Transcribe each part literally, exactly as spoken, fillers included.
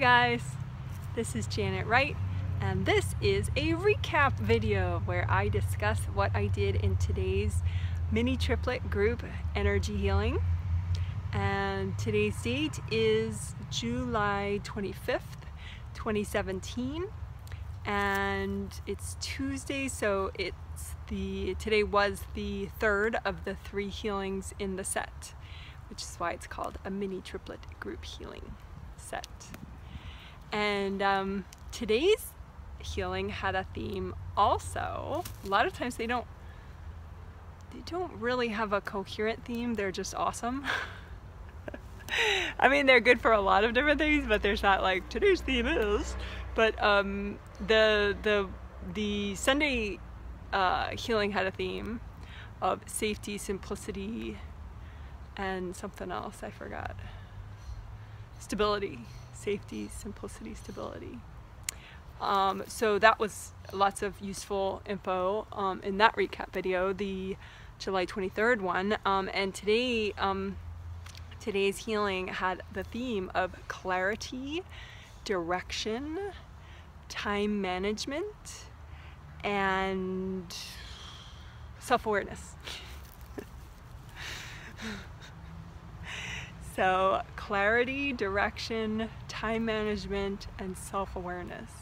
Hi guys, this is Janet Wright, and this is a recap video where I discuss what I did in today's mini triplet group energy healing. And today's date is July twenty-fifth, twenty seventeen, and it's Tuesday, so it's the today was the third of the three healings in the set, which is why it's called a mini triplet group healing set. And um, today's healing had a theme also. A lot of times they don't they don't really have a coherent theme. They're just awesome. I mean, they're good for a lot of different things, but there's not like today's theme is. But um, the the the Sunday uh, healing had a theme of safety, simplicity, and something else I forgot. Stability. Safety, simplicity, stability. Um, so that was lots of useful info um, in that recap video, the July twenty-third one. Um, and today, um, today's healing had the theme of clarity, direction, time management, and self-awareness. So clarity, direction, time management, and self-awareness.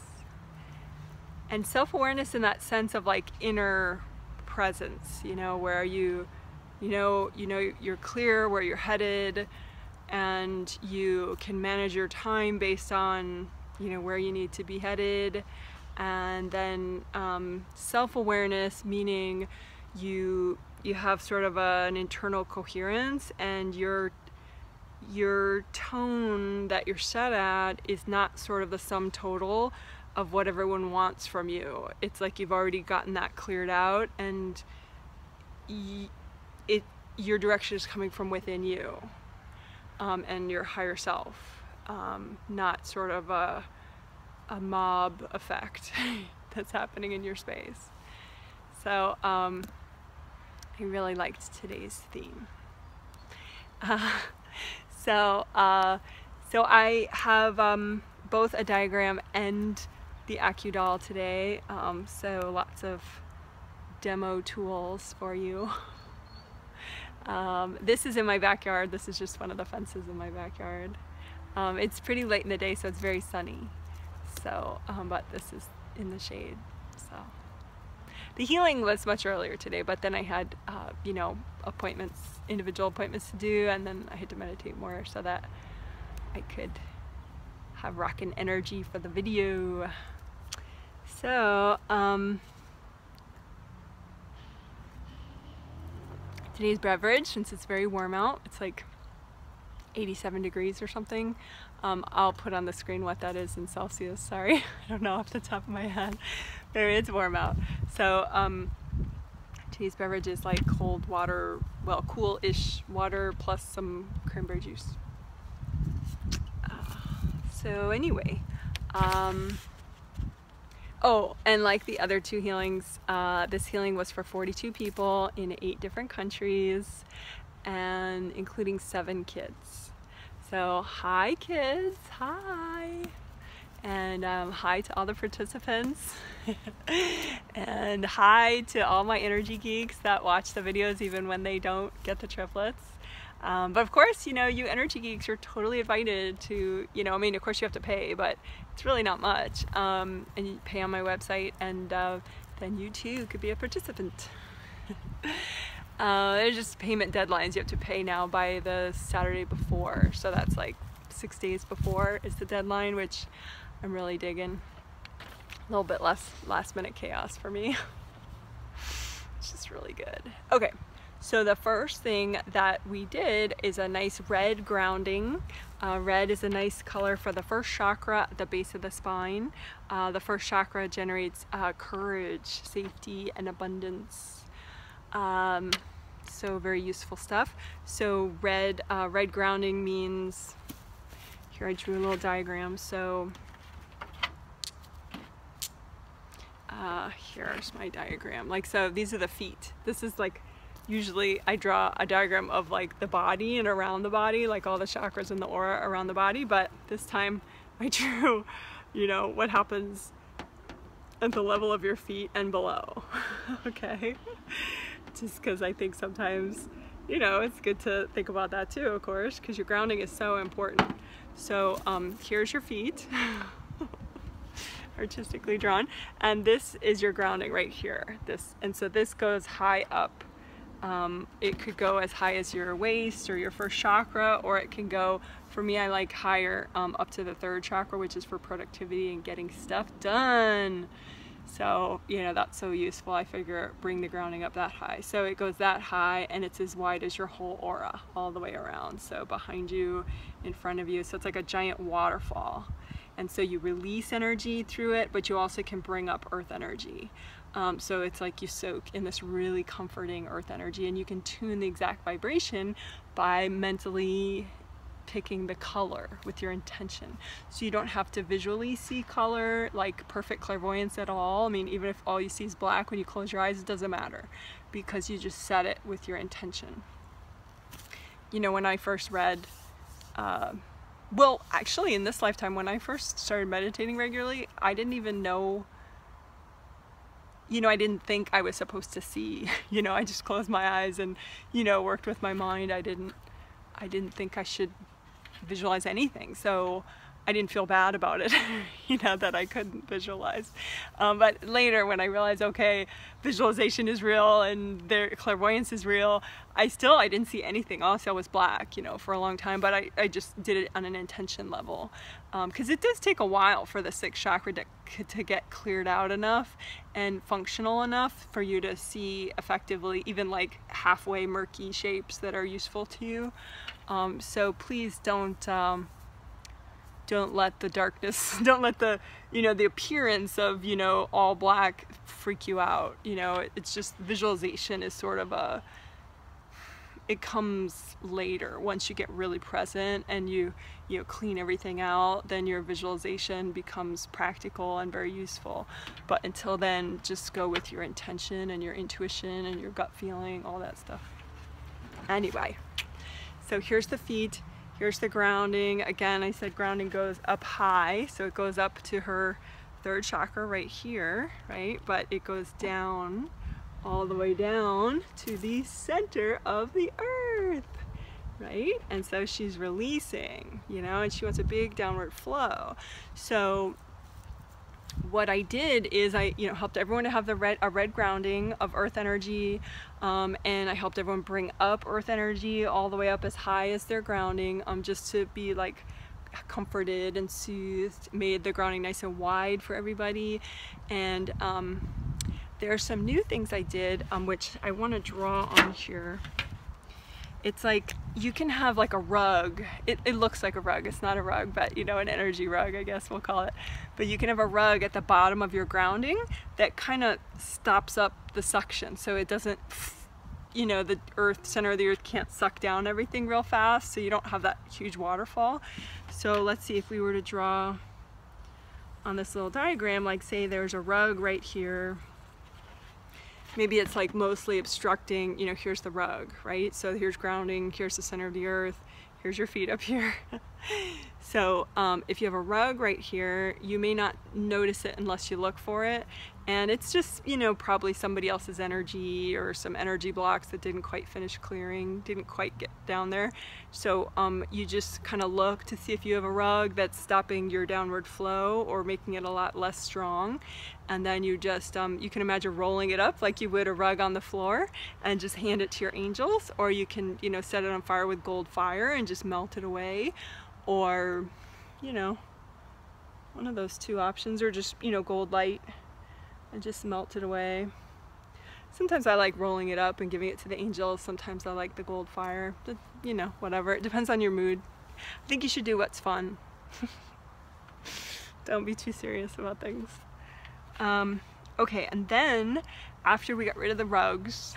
And self-awareness in that sense of like inner presence, you know, where you, you know, you know you're clear where you're headed, and you can manage your time based on, you know, where you need to be headed. And then um, self-awareness, meaning you you have sort of a, an internal coherence, and you're your tone that you're set at is not sort of the sum total of what everyone wants from you. It's like you've already gotten that cleared out, and y it your direction is coming from within you um, and your higher self, um, not sort of a, a mob effect that's happening in your space. So um, I really liked today's theme. Uh, So, uh, so I have um, both a diagram and the AccuDoll today, um, so lots of demo tools for you. um, this is in my backyard. This is just one of the fences in my backyard. Um, it's pretty late in the day, so it's very sunny, so, um, but this is in the shade. So the healing was much earlier today, but then I had, uh, you know, appointments, individual appointments to do, and then I had to meditate more so that I could have rockin' energy for the video. So, um, today's beverage, since it's very warm out, it's like eighty-seven degrees or something. Um, I'll put on the screen what that is in Celsius. Sorry, I don't know off the top of my head. But it's warm out. So um, today's beverage is like cold water, well, cool-ish water plus some cranberry juice. Uh, so anyway, um, oh, and like the other two healings, uh, this healing was for forty-two people in eight different countries, and including seven kids. So hi kids, hi, and um, hi to all the participants, and hi to all my energy geeks that watch the videos even when they don't get the triplets. Um, but of course, you know, you energy geeks are totally invited to, you know, I mean, of course you have to pay, but it's really not much. Um, and you pay on my website, and uh, then you too could be a participant. Uh, there's just payment deadlines. You have to pay now by the Saturday before, so that's like six days before is the deadline, which I'm really digging. A little bit less last-minute chaos for me. It's just really good. Okay, so the first thing that we did is a nice red grounding. Uh, red is a nice color for the first chakra at the base of the spine. Uh, the first chakra generates uh, courage, safety, and abundance. Um, so very useful stuff. So red, uh, red grounding means, here I drew a little diagram, so uh, here's my diagram. Like, so these are the feet. This is like, usually I draw a diagram of like the body and around the body, like all the chakras and the aura around the body, but this time I drew, you know, what happens at the level of your feet and below, okay? Just because I think sometimes, you know, it's good to think about that too, of course, because your grounding is so important. So um, here's your feet, artistically drawn, and this is your grounding right here. This, and so this goes high up. Um, it could go as high as your waist or your first chakra, or it can go, for me, I like higher um, up to the third chakra, which is for productivity and getting stuff done. So, you know, that's so useful. I figure bring the grounding up that high. So it goes that high, and it's as wide as your whole aura all the way around. So behind you, in front of you. So it's like a giant waterfall. And so you release energy through it, but you also can bring up earth energy. Um, so it's like you soak in this really comforting earth energy, and you can tune the exact vibration by mentally picking the color with your intention. So you don't have to visually see color, like perfect clairvoyance at all. I mean, even if all you see is black, when you close your eyes, it doesn't matter, because you just set it with your intention. You know, when I first read, uh, well, actually in this lifetime, when I first started meditating regularly, I didn't even know, you know, I didn't think I was supposed to see, you know, I just closed my eyes and, you know, worked with my mind. I didn't, I didn't think I should visualize anything, so I didn't feel bad about it, you know, that I couldn't visualize. Um, but later, when I realized, okay, visualization is real and their clairvoyance is real, I still, I didn't see anything. Also, I was black, you know, for a long time, but I, I just did it on an intention level. Um, 'cause it does take a while for the sixth chakra to, to get cleared out enough and functional enough for you to see effectively even like halfway murky shapes that are useful to you. Um, so please don't, um, don't let the darkness, don't let the, you know, the appearance of, you know, all black freak you out. You know, it's just, visualization is sort of a, it comes later. Once you get really present and you, you know, clean everything out, then your visualization becomes practical and very useful. But until then, just go with your intention and your intuition and your gut feeling, all that stuff. Anyway, so here's the feet. Here's the grounding. Again, I said grounding goes up high, so it goes up to her third chakra right here, right? But it goes down, all the way down to the center of the earth, right? And so she's releasing, you know, and she wants a big downward flow. So what I did is I, you know, helped everyone to have the red, a red grounding of earth energy, um, and I helped everyone bring up earth energy all the way up as high as their grounding, um, just to be like comforted and soothed, made the grounding nice and wide for everybody. And um, there are some new things I did, um, which I want to draw on here. It's like, you can have like a rug. It, it looks like a rug. It's not a rug, but you know, an energy rug, I guess we'll call it. But you can have a rug at the bottom of your grounding that kind of stops up the suction. So it doesn't, you know, the earth, center of the earth can't suck down everything real fast. So you don't have that huge waterfall. So let's see, if we were to draw on this little diagram, like say there's a rug right here. Maybe it's like mostly obstructing, you know, here's the rug, right? So here's grounding, here's the center of the earth, here's your feet up here. So um, if you have a rug right here, you may not notice it unless you look for it. And it's just, you know, probably somebody else's energy or some energy blocks that didn't quite finish clearing, didn't quite get down there. So um, you just kind of look to see if you have a rug that's stopping your downward flow or making it a lot less strong. And then you just, um, you can imagine rolling it up like you would a rug on the floor and just hand it to your angels. Or you can, you know, set it on fire with gold fire and just melt it away. Or, you know, one of those two options, or just, you know, gold light and just melt it away. Sometimes I like rolling it up and giving it to the angels. Sometimes I like the gold fire, but, you know, whatever. It depends on your mood. I think you should do what's fun. Don't be too serious about things. Um, okay, and then after we got rid of the rugs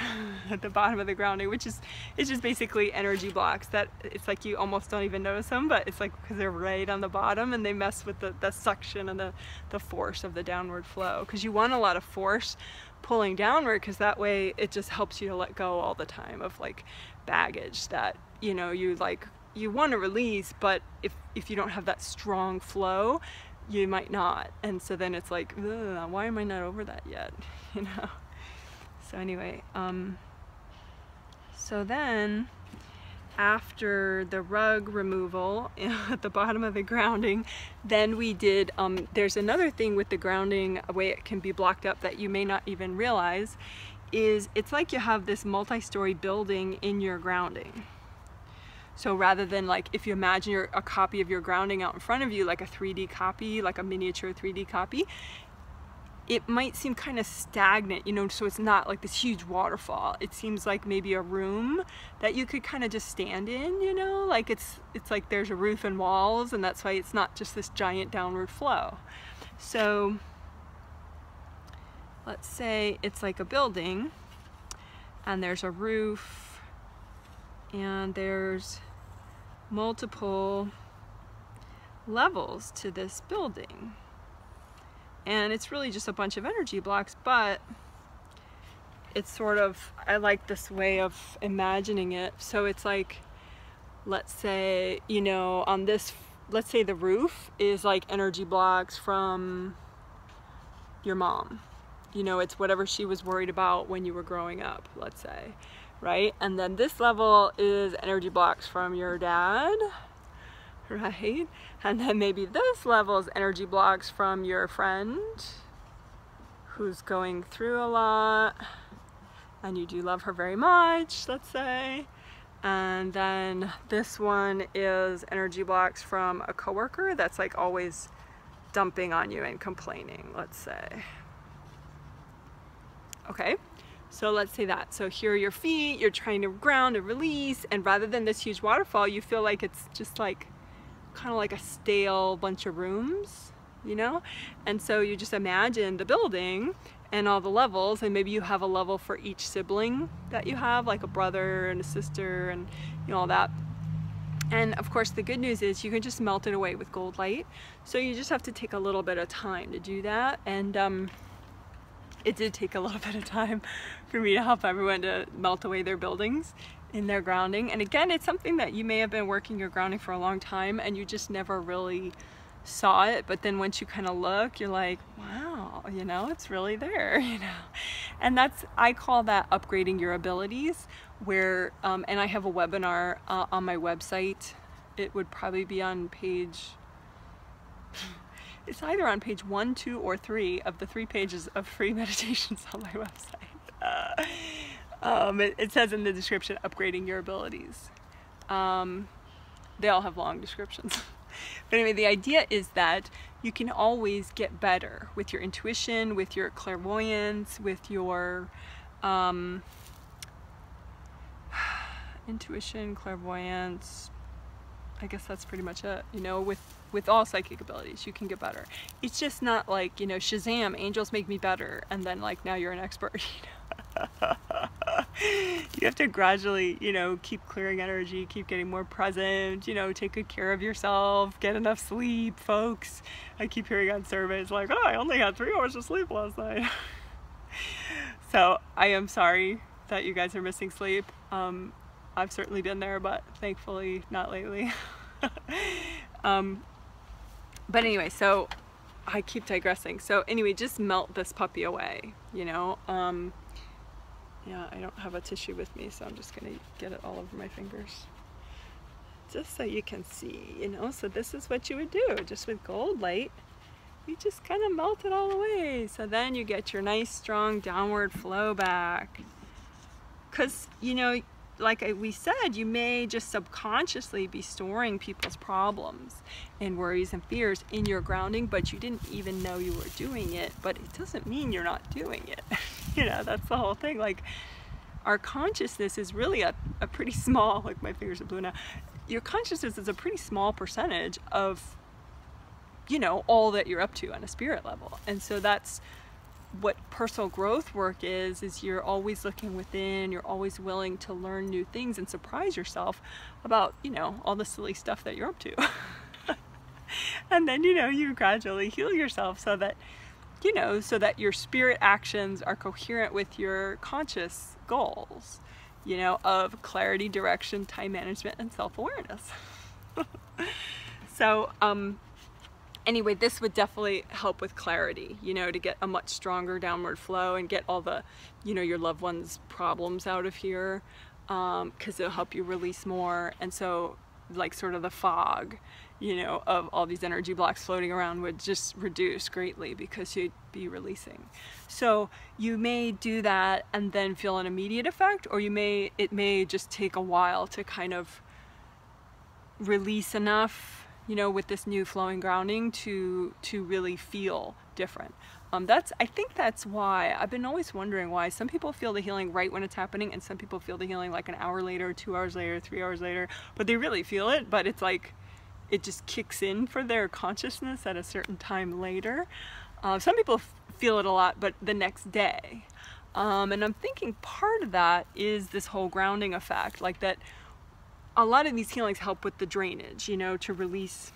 at the bottom of the grounding, which is, it's just basically energy blocks that it's like you almost don't even notice them, but it's like because they're right on the bottom and they mess with the, the suction and the, the force of the downward flow, because you want a lot of force pulling downward, because that way it just helps you to let go all the time of like baggage that, you know, you like you want to release, but if, if you don't have that strong flow, you might not. And so then it's like, ugh, why am I not over that yet? You know? So anyway, um, so then after the rug removal at the bottom of the grounding, then we did, um, there's another thing with the grounding, a way it can be blocked up that you may not even realize, is it's like you have this multi-story building in your grounding. So rather than like, if you imagine your, a copy of your grounding out in front of you, like a three D copy, like a miniature three D copy, it might seem kind of stagnant, you know, so it's not like this huge waterfall. It seems like maybe a room that you could kind of just stand in, you know, like it's, it's like there's a roof and walls, and that's why it's not just this giant downward flow. So let's say it's like a building and there's a roof and there's multiple levels to this building. And it's really just a bunch of energy blocks, but it's sort of, I like this way of imagining it. So it's like, let's say, you know, on this, let's say the roof is like energy blocks from your mom. You know, it's whatever she was worried about when you were growing up, let's say, right? And then this level is energy blocks from your dad, right? And then maybe this level is energy blocks from your friend who's going through a lot and you do love her very much, let's say. And then this one is energy blocks from a coworker that's like always dumping on you and complaining, let's say. Okay, so let's say that. So here are your feet, you're trying to ground and release, and rather than this huge waterfall, you feel like it's just like kind of like a stale bunch of rooms, you know? And so you just imagine the building and all the levels, and maybe you have a level for each sibling that you have, like a brother and a sister and, you know, all that. And of course the good news is you can just melt it away with gold light. So you just have to take a little bit of time to do that. And um, it did take a little bit of time for me to help everyone to melt away their buildings in their grounding. And again, it's something that you may have been working your grounding for a long time and you just never really saw it, but then once you kind of look, you're like, wow, you know, it's really there, you know. And that's, I call that upgrading your abilities, where um, and I have a webinar uh, on my website. It would probably be on page it's either on page one, two, or three of the three pages of free meditations on my website. uh, Um, it, it says in the description, upgrading your abilities. Um, they all have long descriptions. But anyway, the idea is that you can always get better with your intuition, with your clairvoyance, with your um, intuition, clairvoyance. I guess that's pretty much it, you know, with, with all psychic abilities, you can get better. It's just not like, you know, Shazam, angels make me better, and then like now you're an expert, you know. You have to gradually, you know, keep clearing energy, keep getting more present, you know, take good care of yourself, get enough sleep, folks. I keep hearing on surveys like, oh, I only had three hours of sleep last night. So I am sorry that you guys are missing sleep. Um, I've certainly been there, but thankfully not lately. um, but anyway, so I keep digressing. So anyway, just melt this puppy away, you know. Um, Yeah, I don't have a tissue with me, so I'm just gonna get it all over my fingers. Just so you can see, you know, so this is what you would do, just with gold light. You just kind of melt it all away. So then you get your nice, strong downward flow back. Because, you know, like we said, you may just subconsciously be storing people's problems and worries and fears in your grounding, but you didn't even know you were doing it. But it doesn't mean you're not doing it. You know, that's the whole thing. Like, our consciousness is really a, a pretty small, like my fingers are blue now, your consciousness is a pretty small percentage of, you know, all that you're up to on a spirit level. And so that's what personal growth work is, is you're always looking within, you're always willing to learn new things and surprise yourself about, you know, all the silly stuff that you're up to. And then, you know, you gradually heal yourself so that, you know, so that your spirit actions are coherent with your conscious goals. you know, of clarity, direction, time management, and self-awareness. So um, anyway, this would definitely help with clarity, you know, to get a much stronger downward flow and get all the, you know, your loved one's problems out of here, because um, it'll help you release more. And so like sort of the fog, you know, of all these energy blocks floating around would just reduce greatly because you'd be releasing. So you may do that and then feel an immediate effect, or you may, it may just take a while to kind of release enough, you know, with this new flowing grounding to to really feel different. Um, that's, I think that's why I've been always wondering why some people feel the healing right when it's happening and some people feel the healing like an hour later, two hours later, three hours later, but they really feel it, but it's like it just kicks in for their consciousness at a certain time later. Uh, some people f feel it a lot, but the next day. Um, and I'm thinking part of that is this whole grounding effect, like that a lot of these healings help with the drainage, you know, to release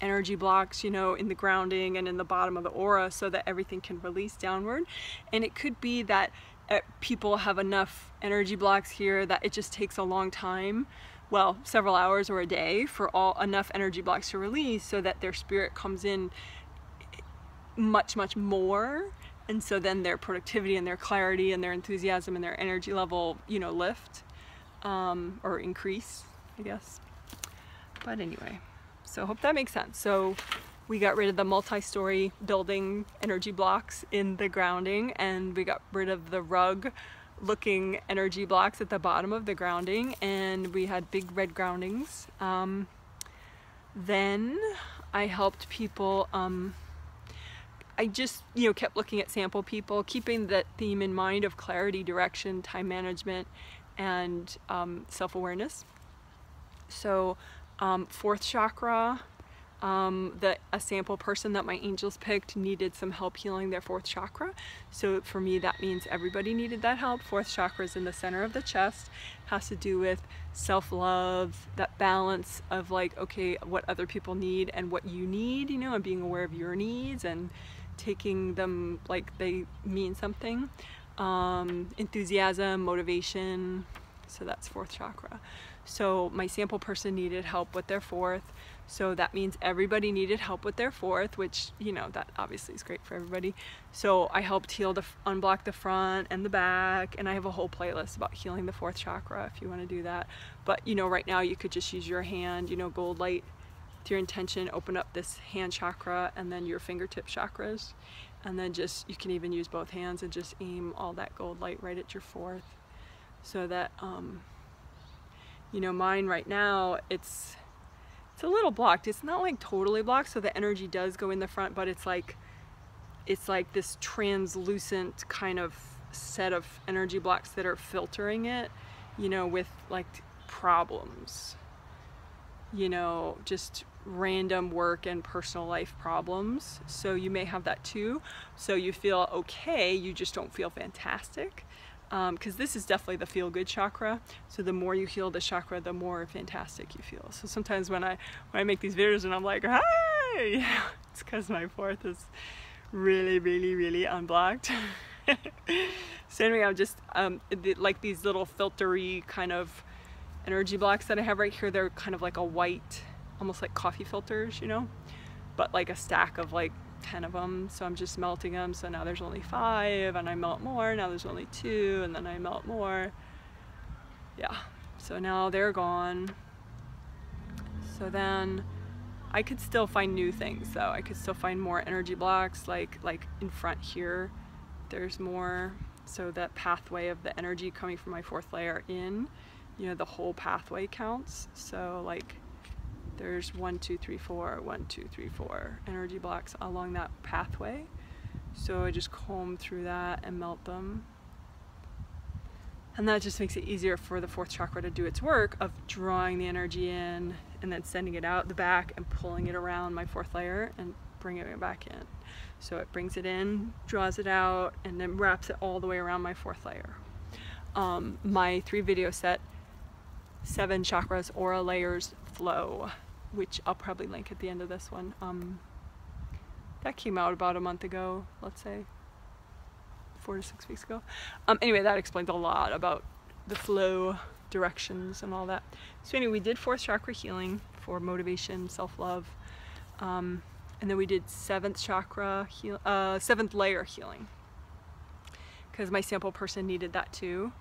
energy blocks, you know, in the grounding and in the bottom of the aura so that everything can release downward. And it could be that uh, people have enough energy blocks here that it just takes a long time, well, several hours or a day, for all enough energy blocks to release so that their spirit comes in much, much more. And so then their productivity and their clarity and their enthusiasm and their energy level, you know, lift um, or increase, I guess. But anyway. So hope that makes sense. So we got rid of the multi-story building energy blocks in the grounding, and we got rid of the rug looking energy blocks at the bottom of the grounding, and we had big red groundings. Um, then I helped people, um, I just, you know, kept looking at sample people, keeping that theme in mind of clarity, direction, time management, and um, self-awareness. So Um, fourth chakra, um, that a sample person that my angels picked needed some help healing their fourth chakra. So for me, that means everybody needed that help. Fourth chakra is in the center of the chest, has to do with self-love, that balance of like, okay, what other people need and what you need, you know, and being aware of your needs and taking them like they mean something. Um, enthusiasm, motivation. So that's fourth chakra. So my sample person needed help with their fourth. So that means everybody needed help with their fourth, which, you know, that obviously is great for everybody. So I helped heal the, unblock the front and the back. And I have a whole playlist about healing the fourth chakra if you want to do that. But, you know, right now you could just use your hand, you know, gold light with your intention, open up this hand chakra and then your fingertip chakras. And then just, you can even use both hands and just aim all that gold light right at your fourth. So that, um, you know, mine right now, it's it's a little blocked. It's not like totally blocked, so the energy does go in the front, but it's like, it's like this translucent kind of set of energy blocks that are filtering it, you know, with like problems, you know, just random work and personal life problems. So you may have that too. So you feel okay, you just don't feel fantastic. Because um, this is definitely the feel-good chakra, so the more you heal the chakra, the more fantastic you feel. So sometimes when I when I make these videos and I'm like, "Hey," yeah, it's because my fourth is really, really, really unblocked. So anyway, I'm just um, the, like these little filtery kind of energy blocks that I have right here. They're kind of like a white, almost like coffee filters, you know, but like a stack of like ten of them. So I'm just melting them, so now there's only five, and I melt more, now there's only two, and then I melt more. Yeah, so now they're gone. So then I could still find new things though. I could still find more energy blocks, like like in front here there's more. So that pathway of the energy coming from my fourth layer in, you know, the whole pathway counts. So like there's one, two, three, four, one, two, three, four energy blocks along that pathway. So I just comb through that and melt them. And that just makes it easier for the fourth chakra to do its work of drawing the energy in and then sending it out the back and pulling it around my fourth layer and bringing it back in. So it brings it in, draws it out, and then wraps it all the way around my fourth layer. Um, my three video set, Seven Chakras, Aura Layers, Flow, which I'll probably link at the end of this one. Um, that came out about a month ago, let's say, four to six weeks ago. Um, anyway, that explains a lot about the flow directions and all that. So anyway, we did fourth chakra healing for motivation, self-love, um, and then we did seventh chakra heal, uh, seventh layer healing, because my sample person needed that too.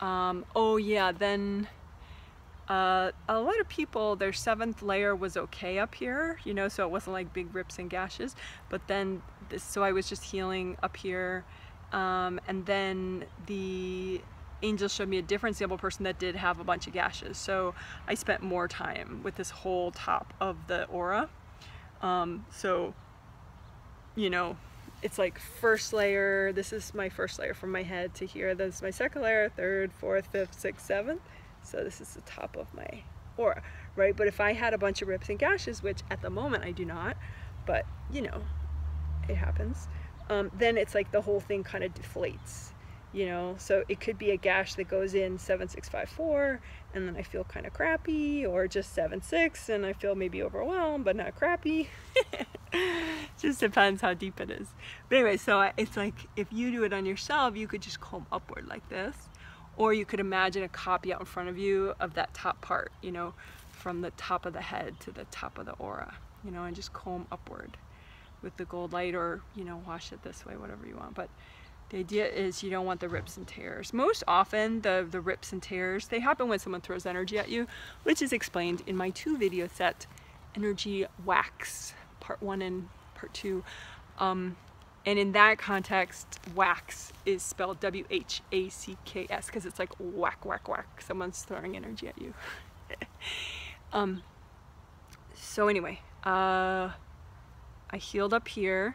Um, oh yeah, then uh, a lot of people, their seventh layer was okay up here, you know, so it wasn't like big rips and gashes, but then this, so I was just healing up here, um, and then the angel showed me a different sample person that did have a bunch of gashes, so I spent more time with this whole top of the aura. Um, so, you know, it's like first layer, this is my first layer from my head to here, this is my second layer, third, fourth, fifth, sixth, seventh, so this is the top of my aura, right? But if I had a bunch of rips and gashes, which at the moment I do not, but you know, it happens, um, then it's like the whole thing kind of deflates, you know? So it could be a gash that goes in seven six five four, and then I feel kind of crappy, or just seven six and I feel maybe overwhelmed but not crappy. Just depends how deep it is. But anyway, so it's like if you do it on yourself, you could just comb upward like this, or you could imagine a copy out in front of you of that top part, you know, from the top of the head to the top of the aura, you know, and just comb upward with the gold light, or you know, wash it this way, whatever you want. But the idea is you don't want the rips and tears. Most often the, the rips and tears, they happen when someone throws energy at you, which is explained in my two video set, Energy Wax, part one and part two. Um, and in that context, wax is spelled W H A C K S, because it's like whack, whack, whack. Someone's throwing energy at you. um, so anyway, uh, I healed up here.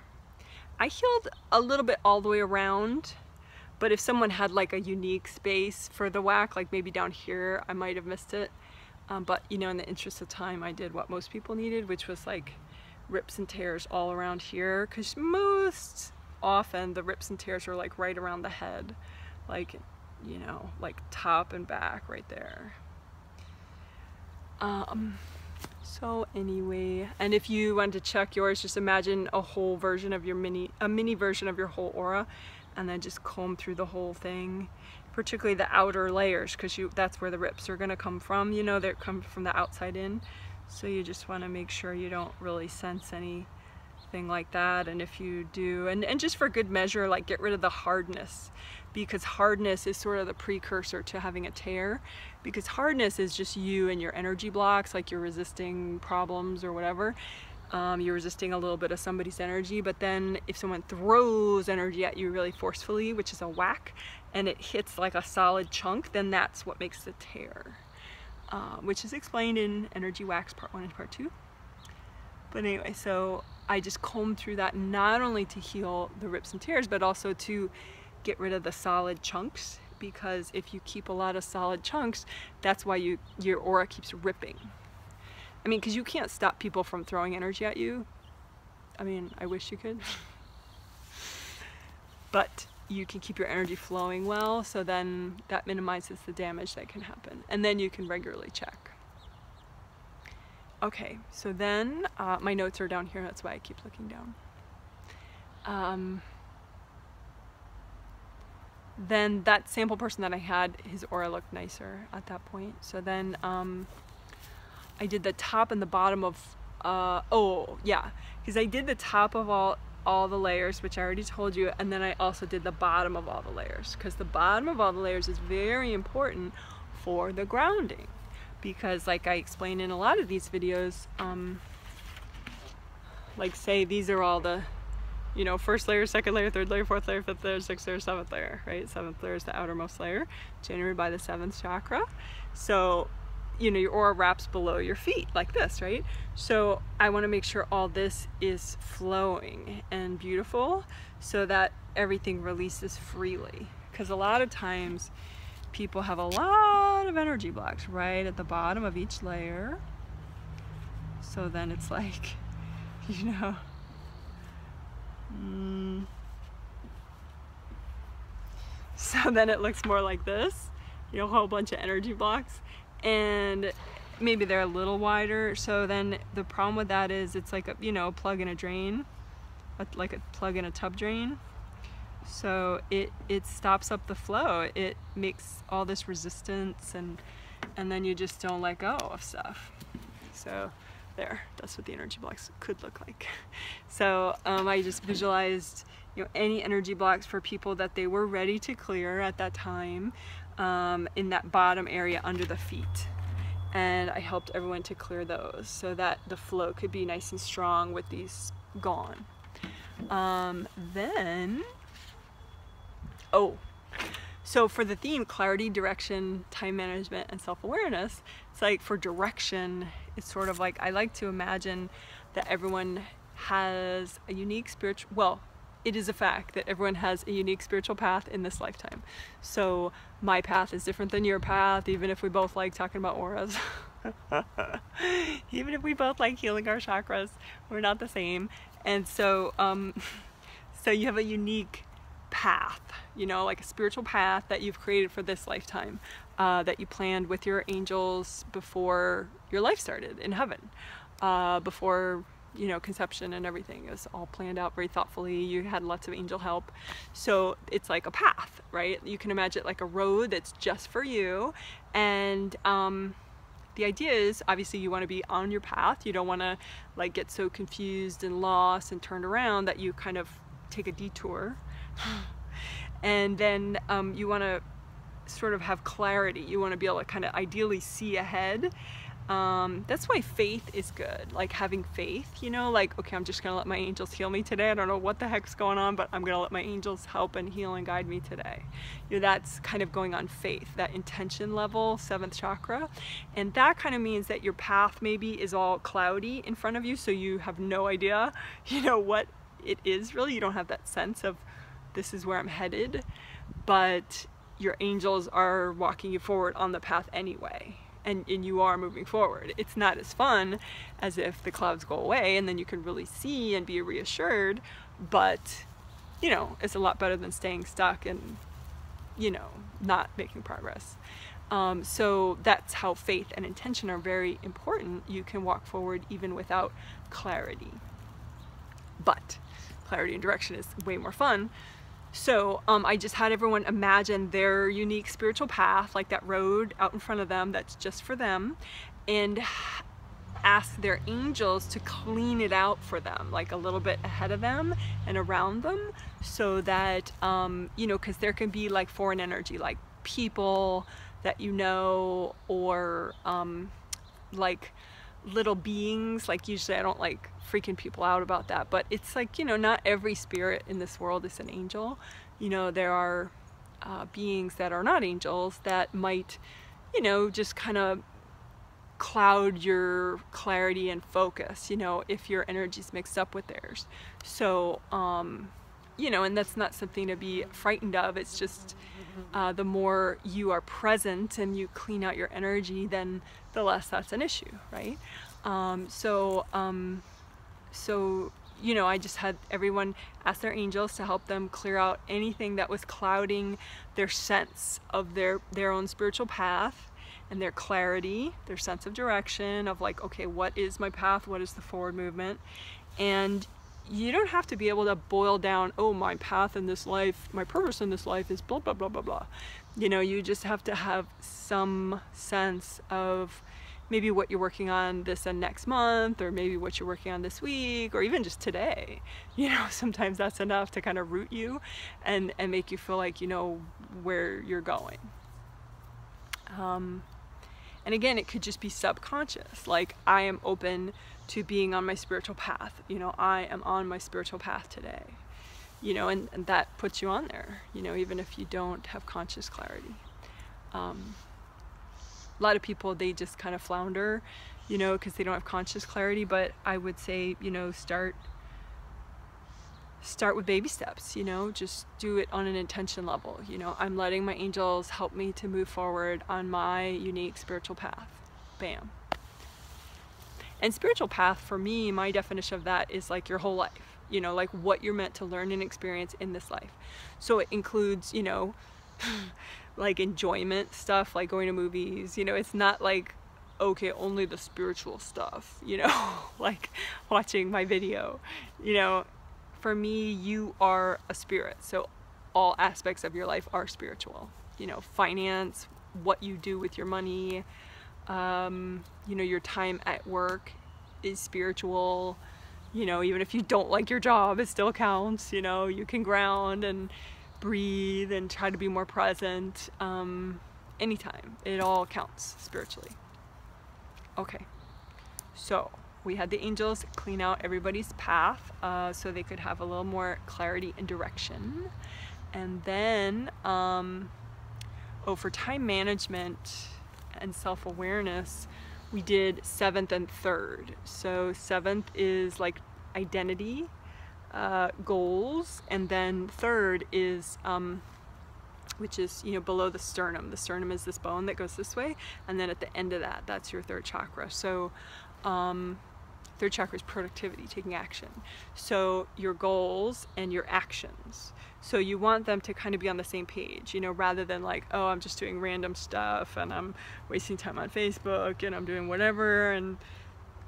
I healed a little bit all the way around, but if someone had like a unique space for the whack, like maybe down here, I might have missed it. Um, but you know, in the interest of time, I did what most people needed, which was like rips and tears all around here, because most often the rips and tears are like right around the head, like, you know, like top and back right there. Um, So anyway, and if you want to check yours, just imagine a whole version of your mini, a mini version of your whole aura, and then just comb through the whole thing, particularly the outer layers, because you, that's where the rips are gonna come from, you know, they come from the outside in. So you just wanna make sure you don't really sense anything like that, and if you do, and, and just for good measure, like get rid of the hardness, because hardness is sort of the precursor to having a tear, because hardness is just you and your energy blocks, like you're resisting problems or whatever, um, you're resisting a little bit of somebody's energy. But then if someone throws energy at you really forcefully, which is a whack, and it hits like a solid chunk, then that's what makes the tear, uh, which is explained in Energy Wax part one and part two. But anyway, so I just combed through that, not only to heal the rips and tears, but also to get rid of the solid chunks, because if you keep a lot of solid chunks, that's why you, your aura keeps ripping. I mean, because you can't stop people from throwing energy at you. I mean, I wish you could. But you can keep your energy flowing well, so then that minimizes the damage that can happen. And then you can regularly check. Okay, so then uh, my notes are down here, that's why I keep looking down. Um, then that sample person that I had, his aura looked nicer at that point. So then um, I did the top and the bottom of, uh, oh yeah, because I did the top of all, all the layers, which I already told you, and then I also did the bottom of all the layers, because the bottom of all the layers is very important for the grounding, because like I explain in a lot of these videos, um, like say these are all the, you know, first layer, second layer, third layer, fourth layer, fifth layer, sixth layer, seventh layer, right? Seventh layer is the outermost layer, generated by the seventh chakra. So, you know, your aura wraps below your feet like this, right? So I wanna make sure all this is flowing and beautiful so that everything releases freely. Because a lot of times people have a lot of energy blocks right at the bottom of each layer. So then it's like, you know, Mm. So then it looks more like this, you know, a whole bunch of energy blocks, and maybe they're a little wider. So then the problem with that is it's like a, you know, plug in a drain, like a plug in a tub drain, So it, it stops up the flow. It makes all this resistance, and, and then you just don't let go of stuff. So there, that's what the energy blocks could look like. So um, I just visualized, you know, any energy blocks for people that they were ready to clear at that time, um, in that bottom area under the feet. And I helped everyone to clear those so that the flow could be nice and strong with these gone. Um, then, oh, so for the theme, clarity, direction, time management, and self-awareness, it's like for direction, it's sort of like, I like to imagine that everyone has a unique spiritual, well, it is a fact that everyone has a unique spiritual path in this lifetime. So my path is different than your path, even if we both like talking about auras. Even if we both like healing our chakras, we're not the same. And so, um, so you have a unique path, you know, like a spiritual path that you've created for this lifetime, uh, that you planned with your angels before your life started in heaven, uh, before, you know, conception and everything. It was all planned out very thoughtfully. You had lots of angel help. So it's like a path, right? You can imagine it like a road that's just for you. And um, the idea is, obviously, you want to be on your path. You don't want to like get so confused and lost and turned around that you kind of take a detour. And then um, you want to sort of have clarity. You want to be able to kind of ideally see ahead. Um, that's why faith is good, like having faith, you know, like, okay, I'm just gonna let my angels heal me today. I don't know what the heck's going on, but I'm gonna let my angels help and heal and guide me today. You know, that's kind of going on faith, that intention level, seventh chakra. And that kind of means that your path maybe is all cloudy in front of you, so you have no idea, you know, what it is really. You don't have that sense of this is where I'm headed, but your angels are walking you forward on the path anyway. And, and you are moving forward. It's not as fun as if the clouds go away and then you can really see and be reassured, but you know, it's a lot better than staying stuck and, you know, not making progress. Um, so that's how faith and intention are very important. You can walk forward even without clarity, but clarity and direction is way more fun. So um, I just had everyone imagine their unique spiritual path, like that road out in front of them that's just for them, and ask their angels to clean it out for them, like a little bit ahead of them and around them, so that, um, you know, because there can be like foreign energy, like people that you know, or um, like little beings. Like usually I don't like freaking people out about that, but it's like, you know, not every spirit in this world is an angel. You know, there are uh, beings that are not angels that might, you know, just kind of cloud your clarity and focus, you know, if your energy's mixed up with theirs. So um you know, and that's not something to be frightened of. It's just uh, the more you are present and you clean out your energy, then the less that's an issue, right? Um, so, um, so you know, I just had everyone ask their angels to help them clear out anything that was clouding their sense of their, their own spiritual path and their clarity, their sense of direction of like, okay, what is my path? What is the forward movement? And you don't have to be able to boil down, oh, my path in this life, my purpose in this life is blah, blah, blah, blah, blah. You know, you just have to have some sense of maybe what you're working on this and next month, or maybe what you're working on this week, or even just today. You know, sometimes that's enough to kind of root you and, and make you feel like you know where you're going. Um, and again, it could just be subconscious, like I am open to being on my spiritual path. You know, I am on my spiritual path today. You know, and, and that puts you on there, you know, even if you don't have conscious clarity. Um, a lot of people, they just kind of flounder, you know, because they don't have conscious clarity, but I would say, you know, start start with baby steps, you know, just do it on an intention level. You know, I'm letting my angels help me to move forward on my unique spiritual path. Bam. And spiritual path, for me, my definition of that is like your whole life, you know, like what you're meant to learn and experience in this life. So it includes, you know, like enjoyment stuff, like going to movies. You know, it's not like, okay, only the spiritual stuff, you know, like watching my video. You know, for me, you are a spirit. So all aspects of your life are spiritual. You know, finance, what you do with your money, um, you know, your time at work is spiritual. You know, even if you don't like your job, it still counts. You know, you can ground and breathe and try to be more present. Um, anytime, it all counts spiritually. Okay, so we had the angels clean out everybody's path uh, so they could have a little more clarity and direction. And then um, oh, for time management and self-awareness, we did seventh and third. So seventh is like identity, uh, goals, and then third is, um, which is, you know, below the sternum. The sternum is this bone that goes this way, and then at the end of that, that's your third chakra. So um, third chakra is productivity, taking action. So your goals and your actions. So you want them to kind of be on the same page, you know, rather than like, oh, I'm just doing random stuff and I'm wasting time on Facebook and I'm doing whatever and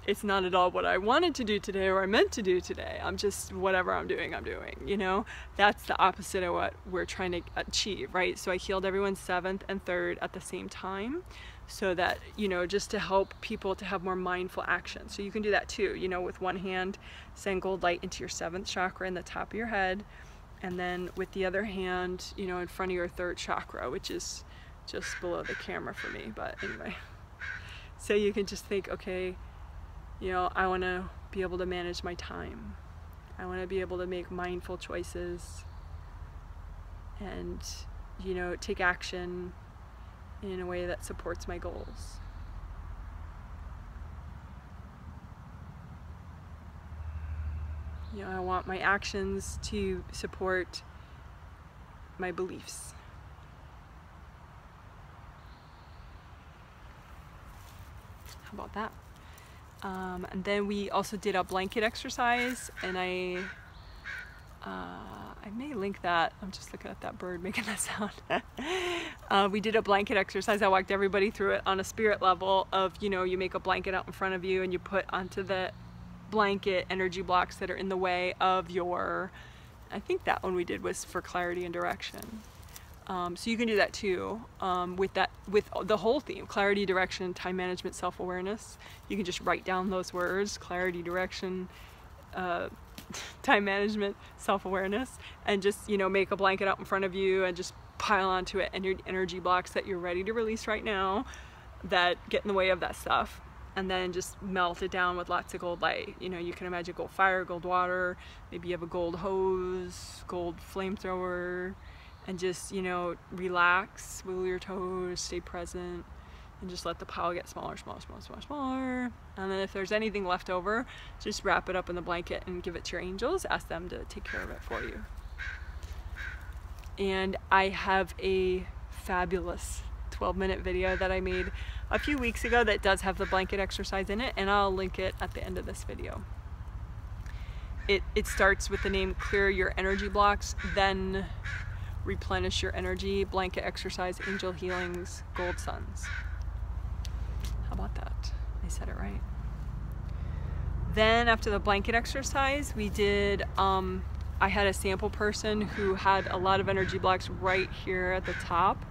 it's not at all what I wanted to do today or I meant to do today. I'm just, whatever I'm doing, I'm doing, you know? That's the opposite of what we're trying to achieve, right? So I healed everyone's seventh and third at the same time, so that, you know, just to help people to have more mindful action. So you can do that too, you know, with one hand, send gold light into your seventh chakra in the top of your head, and then with the other hand, you know, in front of your third chakra, which is just below the camera for me, but anyway. So you can just think, okay, you know, I want to be able to manage my time. I want to be able to make mindful choices and, you know, take action in a way that supports my goals. You know, I want my actions to support my beliefs. How about that? Um, and then we also did a blanket exercise, and I uh, I may link that. I'm just looking at that bird making that sound. uh, we did a blanket exercise. I walked everybody through it on a spirit level of, you know, you make a blanket out in front of you and you put onto the blanket energy blocks that are in the way of your, I think that one we did was for clarity and direction. Um, so you can do that too, um, with that, with the whole theme, clarity, direction, time management, self-awareness. You can just write down those words, clarity, direction, uh, time management, self-awareness, and just, you know, make a blanket out in front of you and just pile onto it and your energy blocks that you're ready to release right now that get in the way of that stuff. And then just melt it down with lots of gold light. You know, you can imagine gold fire, gold water, maybe you have a gold hose, gold flamethrower, and just, you know, relax, wiggle your toes, stay present, and just let the pile get smaller, smaller, smaller, smaller, smaller. And then if there's anything left over, just wrap it up in the blanket and give it to your angels, ask them to take care of it for you. And I have a fabulous twelve minute video that I made a few weeks ago that does have the blanket exercise in it, and I'll link it at the end of this video. It, it starts with the name Clear Your Energy Blocks, then Replenish Your Energy, Blanket Exercise, Angel Healings, Gold Suns. How about that? I said it right. Then after the blanket exercise, we did, um, I had a sample person who had a lot of energy blocks right here at the top,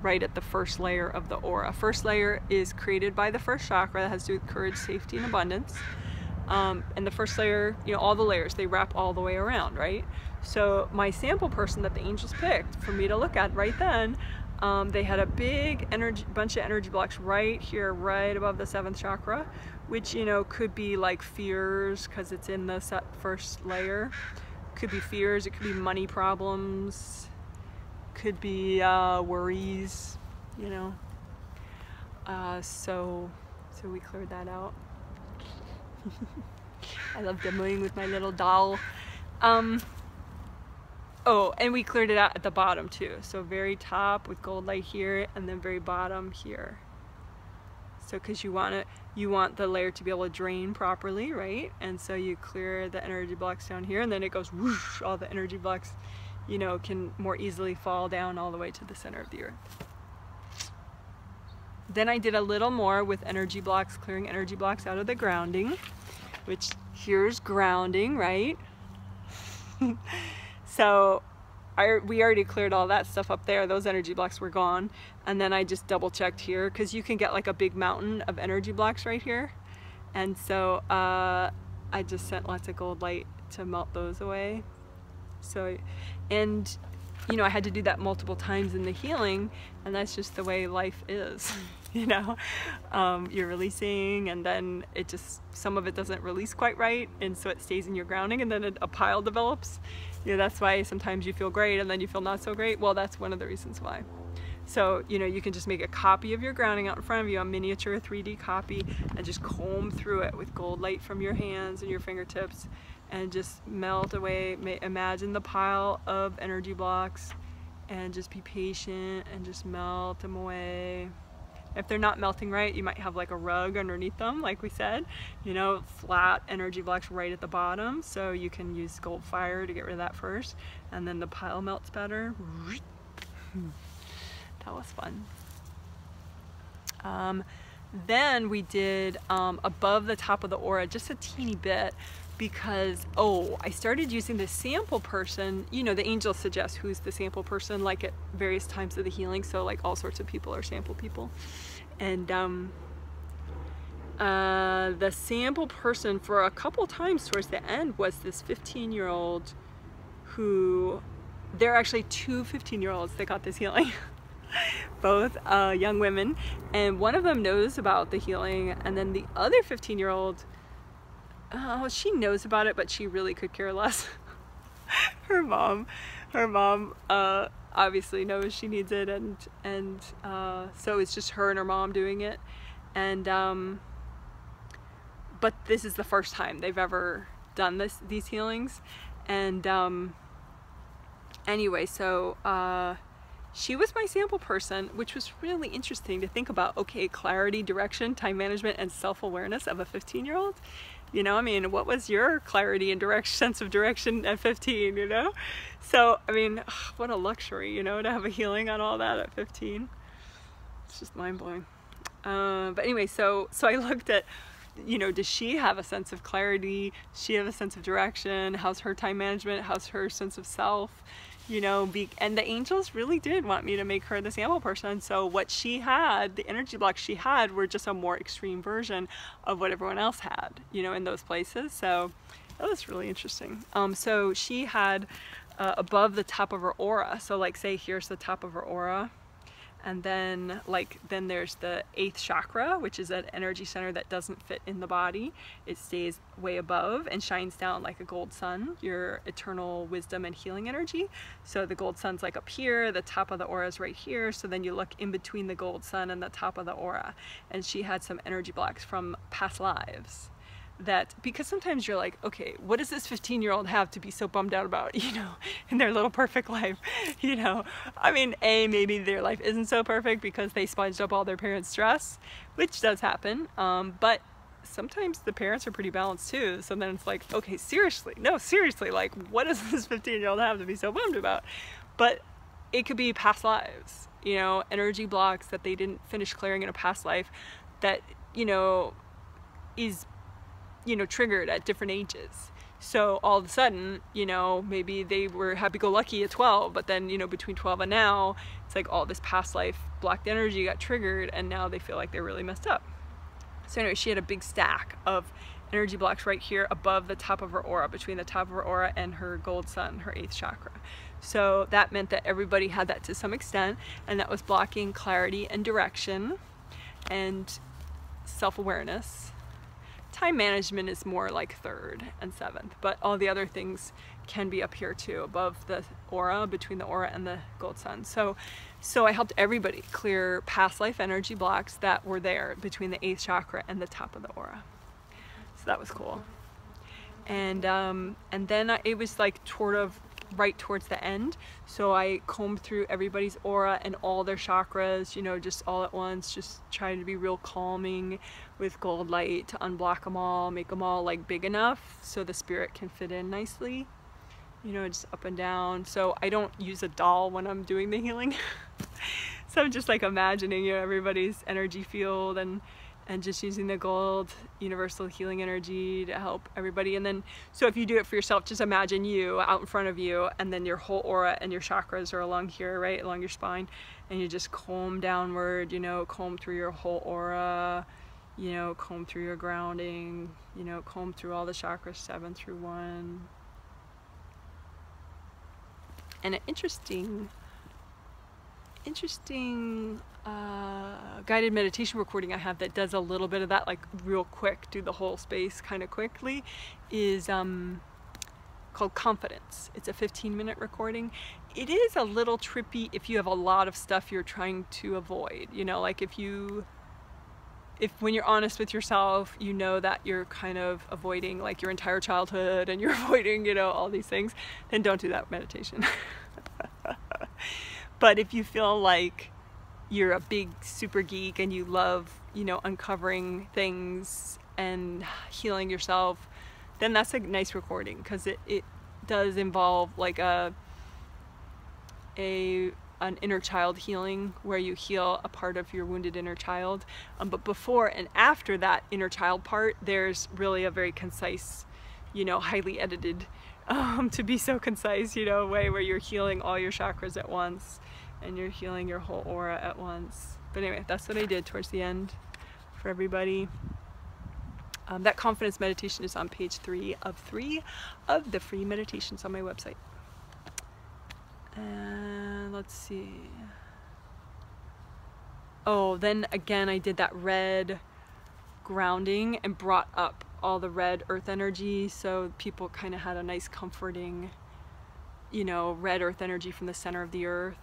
right at the first layer of the aura. First layer is created by the first chakra that has to do with courage, safety, and abundance. Um, and the first layer, you know, all the layers, they wrap all the way around, right? So my sample person that the angels picked for me to look at right then, um, they had a big energy, bunch of energy blocks right here, right above the seventh chakra, which, you know, could be like fears, because it's in the set first layer. Could be fears, it could be money problems, could be uh, worries, you know. Uh, so, so we cleared that out. I love demoing with my little doll. Um, oh, and we cleared it out at the bottom too. So very top with gold light here, and then very bottom here. So because you want it, you want the layer to be able to drain properly, right? And so you clear the energy blocks down here, and then it goes whoosh, all the energy blocks, you know, can more easily fall down all the way to the center of the earth. Then I did a little more with energy blocks, clearing energy blocks out of the grounding, which here's grounding, right? So I, we already cleared all that stuff up there. Those energy blocks were gone. And then I just double checked here, because you can get like a big mountain of energy blocks right here. And so uh, I just sent lots of gold light to melt those away. So, and you know, I had to do that multiple times in the healing, and that's just the way life is. You know, um, you're releasing, and then it just, some of it doesn't release quite right, and so it stays in your grounding, and then it, a pile develops. You know, that's why sometimes you feel great and then you feel not so great. Well, that's one of the reasons why. So, you know, you can just make a copy of your grounding out in front of you, a miniature three D copy, and just comb through it with gold light from your hands and your fingertips, and just melt away. Imagine the pile of energy blocks, and just be patient and just melt them away. If they're not melting right, you might have like a rug underneath them, like we said, you know, flat energy blocks right at the bottom. So you can use gold fire to get rid of that first, and then the pile melts better. That was fun. Um, then we did um, above the top of the aura, just a teeny bit, because, oh, I started using the sample person. You know, the angel suggests who's the sample person, like at various times of the healing. So like all sorts of people are sample people. And um, uh, the sample person for a couple times towards the end was this fifteen year old who, there are actually two fifteen year olds that got this healing. Both uh, young women. And one of them knows about the healing. And then the other fifteen year old, oh, she knows about it, but she really could care less. her mom, her mom uh, obviously knows she needs it, and and uh, so it's just her and her mom doing it. And um, but this is the first time they've ever done this these healings. And um, anyway, so uh, she was my sample person, which was really interesting to think about. Okay, clarity, direction, time management, and self-awareness of a fifteen year old. You know, I mean, what was your clarity and direct sense of direction at fifteen, you know? So, I mean, what a luxury, you know, to have a healing on all that at fifteen. It's just mind-blowing. Uh, but anyway, so so I looked at, you know, does she have a sense of clarity? Does she have a sense of direction? How's her time management? How's her sense of self? You know, be, and the angels really did want me to make her the sample person. So what she had, the energy blocks she had, were just a more extreme version of what everyone else had, you know, in those places. So that was really interesting. Um, so she had uh, above the top of her aura. So like, say here's the top of her aura. And then like, then there's the eighth chakra, which is an energy center that doesn't fit in the body. It stays way above and shines down like a gold sun, your eternal wisdom and healing energy. So the gold sun's like up here, the top of the aura is right here. So then you look in between the gold sun and the top of the aura. And she had some energy blocks from past lives. That, because sometimes you're like, okay, what does this fifteen year old have to be so bummed out about, you know, in their little perfect life? You know, I mean, A, maybe their life isn't so perfect because they sponged up all their parents' stress, which does happen, um, but sometimes the parents are pretty balanced too. So then it's like, okay, seriously, no, seriously, like, what does this fifteen year old have to be so bummed about? But it could be past lives, you know, energy blocks that they didn't finish clearing in a past life that, you know, is, you know, triggered at different ages. So all of a sudden, you know, maybe they were happy-go-lucky at twelve, but then, you know, between twelve and now, it's like all this past life blocked energy got triggered, and now they feel like they're really messed up. So anyway, she had a big stack of energy blocks right here above the top of her aura, between the top of her aura and her gold sun, her eighth chakra. So that meant that everybody had that to some extent, and that was blocking clarity and direction and self-awareness. Time management is more like third and seventh, but all the other things can be up here too, above the aura, between the aura and the gold sun. So so I helped everybody clear past life energy blocks that were there between the eighth chakra and the top of the aura. So that was cool. And um, and then I, it was like sort of right towards the end, so I combed through everybody's aura and all their chakras, you know, just all at once, just trying to be real calming with gold light to unblock them all, make them all like big enough so the spirit can fit in nicely, you know, just up and down. So I don't use a doll when I'm doing the healing. So I'm just like imagining, you know, everybody's energy field and and just using the gold universal healing energy to help everybody. And then, so if you do it for yourself, just imagine you out in front of you, and then your whole aura and your chakras are along here, right, along your spine, and you just comb downward, you know, comb through your whole aura, you know, comb through your grounding, you know, comb through all the chakras, seven through one. And an interesting, interesting uh, guided meditation recording I have that does a little bit of that, like real quick, do the whole space kind of quickly, is um, called Confidence. It's a fifteen minute recording. It is a little trippy if you have a lot of stuff you're trying to avoid, you know, like if you If when you're honest with yourself, you know that you're kind of avoiding like your entire childhood and you're avoiding, you know, all these things, then don't do that meditation. But if you feel like you're a big super geek and you love, you know, uncovering things and healing yourself, then that's a nice recording, because it, it does involve like a, a an inner child healing, where you heal a part of your wounded inner child. Um, but before and after that inner child part, there's really a very concise, you know, highly edited, um, to be so concise, you know, way where you're healing all your chakras at once and you're healing your whole aura at once. But anyway, that's what I did towards the end for everybody. Um, that Confidence meditation is on page three of three of the free meditations on my website. And let's see. Oh, then again, I did that red grounding and brought up all the red earth energy, so people kind of had a nice comforting, you know, red earth energy from the center of the earth.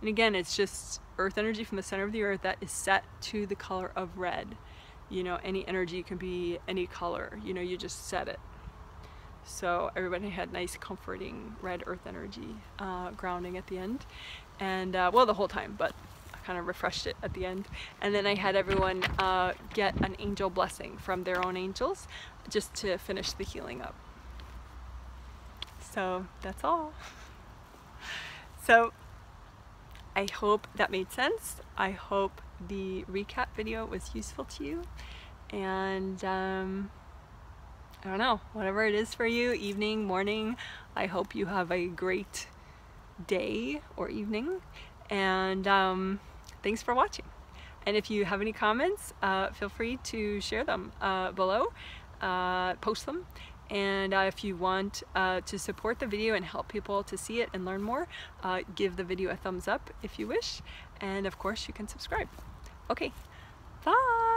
And again, it's just earth energy from the center of the earth that is set to the color of red. You know, any energy can be any color, you know, you just set it. So everybody had nice comforting red earth energy uh, grounding at the end, and uh, well, the whole time, but I kind of refreshed it at the end. And then I had everyone uh, get an angel blessing from their own angels just to finish the healing up. So that's all. So I hope that made sense. I hope the recap video was useful to you, and um, I don't know, whatever it is for you, evening, morning, I hope you have a great day or evening, and um, thanks for watching. And if you have any comments, uh, feel free to share them uh, below, uh, post them, and uh, if you want uh, to support the video and help people to see it and learn more, uh, give the video a thumbs up if you wish, and of course you can subscribe. Okay, bye!